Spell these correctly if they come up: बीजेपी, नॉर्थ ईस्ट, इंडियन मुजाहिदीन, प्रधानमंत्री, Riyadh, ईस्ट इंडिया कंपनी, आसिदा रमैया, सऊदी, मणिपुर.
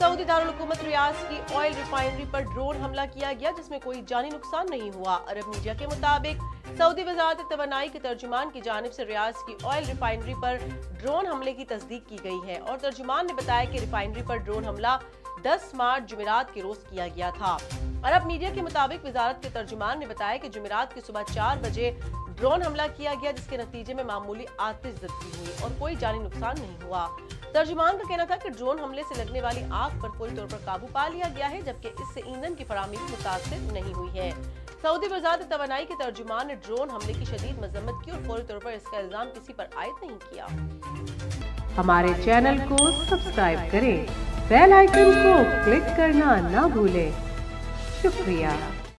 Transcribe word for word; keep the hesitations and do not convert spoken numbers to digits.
सऊदी Darul हुकूमत Riyadh की oil refinery पर ड्रोन हमला किया गया जिसमें कोई जानी नुकसान नहीं हुआ। अरब मीडिया के मुताबिक सऊदी वजारत तवानाई के तर्जुमान की जानिब से रियाद की ऑयल रिफाइनरी पर ड्रोन हमले की तस्दीक की गई है और तर्जुमान ने बताया कि रिफाइनरी पर ड्रोन हमला दस मार्च जुमेरात के रोज किया गया था। अरब मीडिया के मुताबिक वजारत के तर्जुमान ने बताया कि जुमेरात की सुबह चार बजे ड्रोन हमला किया गया जिसके नतीजे में मामूली आतिशबाजी हुई और कोई जानी नुकसान नहीं हुआ। तर्जुमान का कहना था कि ड्रोन हमले से लगने वाली आग पर पूरी तौर पर काबू पा लिया गया है जबकि इससे ईंधन की फराहमी मुतासिर नहीं हुई है। सऊदी वजारत तवानाई के तर्जुमान ने ड्रोन हमले की शदीद मजम्मत की और फौरी तौर पर इसका इल्जाम किसी पर आयद नहीं किया। हमारे चैनल को सब्सक्राइब करें, बेल आइकन को क्लिक करना ना भूलें। शुक्रिया।